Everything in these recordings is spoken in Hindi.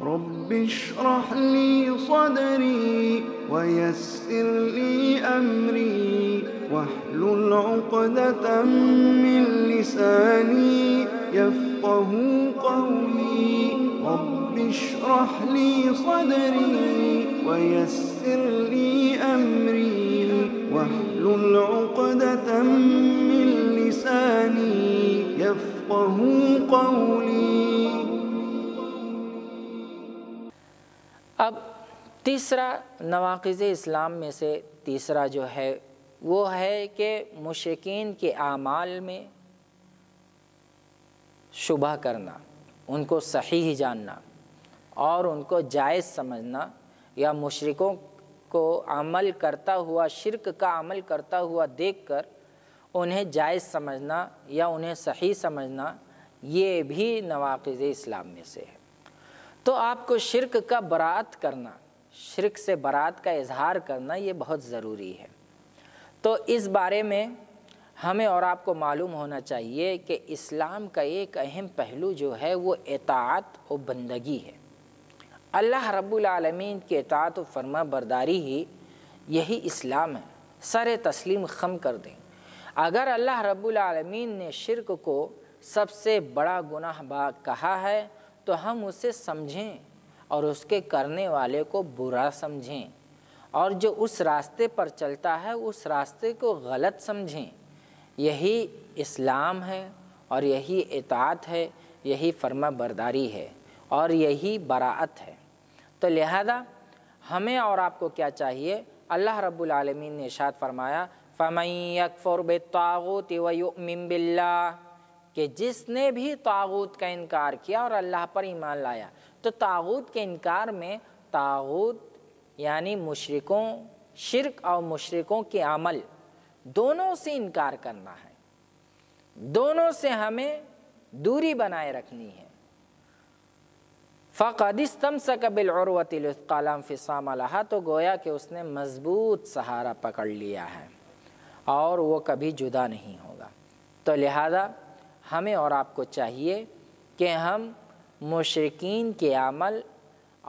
رب اشرح لي صدري ويسر لي أمري واحلل عقدة من لساني يفقه قولي رب اشرح لي صدري ويسر لي أمري واحلل عقدة من لساني يفقه قولي। अब तीसरा नवाक़िज़े इस्लाम में से तीसरा जो है वो है कि मुशरिकीन के आमाल में शुबह करना, उनको सही जानना और उनको जायज़ समझना या मुशरिकों को अमल करता हुआ, शिर्क का अमल करता हुआ देखकर उन्हें जायज़ समझना या उन्हें सही समझना, ये भी नवाक़िज़े इस्लाम में से है। तो आपको शिर्क का बरात करना, शिर्क से बरात का इजहार करना ये बहुत ज़रूरी है। तो इस बारे में हमें और आपको मालूम होना चाहिए कि इस्लाम का एक अहम पहलू जो है वो इताअत और बंदगी है। अल्लाह रब्बुल आलमीन के इताअत और फर्मा बरदारी ही यही इस्लाम है। सर तस्लीम खम कर दें। अगर अल्लाह रब्बुल आलमीन ने शिर्क को सबसे बड़ा गुनाह कहा है तो हम उसे समझें और उसके करने वाले को बुरा समझें और जो उस रास्ते पर चलता है उस रास्ते को गलत समझें। यही इस्लाम है और यही इताअत है, यही फर्मा बरदारी है और यही बराअत है। तो लिहाजा हमें और आपको क्या चाहिए? अल्लाह रब्बुल आलमीन ने इरशाद फरमाया, फ़मन यकफुर बित्तागूत व युमिन बिल्लाह, कि जिसने भी तागूत का इनकार किया और अल्लाह पर ईमान लाया। तो तागूत के इनकार में तागूत यानी मुशरिकों, शिर्क और मुशरिकों के अमल, दोनों से इनकार करना है, दोनों से हमें दूरी बनाए रखनी है। फ़क़द इस्तमसक बिलउर्वतिल वुथ्क़ा ला इंफ़िसाम लहा, तो गोया कि उसने मजबूत सहारा पकड़ लिया है और वो कभी जुदा नहीं होगा। तो लिहाजा हमें और आपको चाहिए कि हम मुशरिकीन के आमल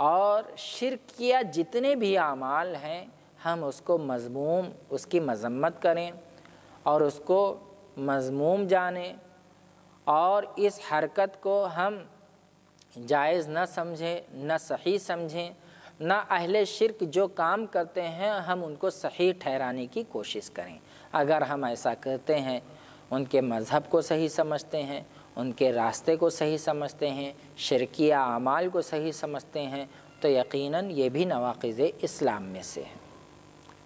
और शिर्क किया जितने भी आमाल हैं हम उसको मज़मूम, उसकी मज़म्मत करें और उसको मज़मूम जानें और इस हरकत को हम जायज़ न समझें, न सही समझें, न अहले शिर्क जो काम करते हैं हम उनको सही ठहराने की कोशिश करें। अगर हम ऐसा करते हैं, उनके मज़हब को सही समझते हैं, उनके रास्ते को सही समझते हैं, शिरकिया आमाल को सही समझते हैं, तो यकीनन ये भी नवाक़िज़े इस्लाम में से है।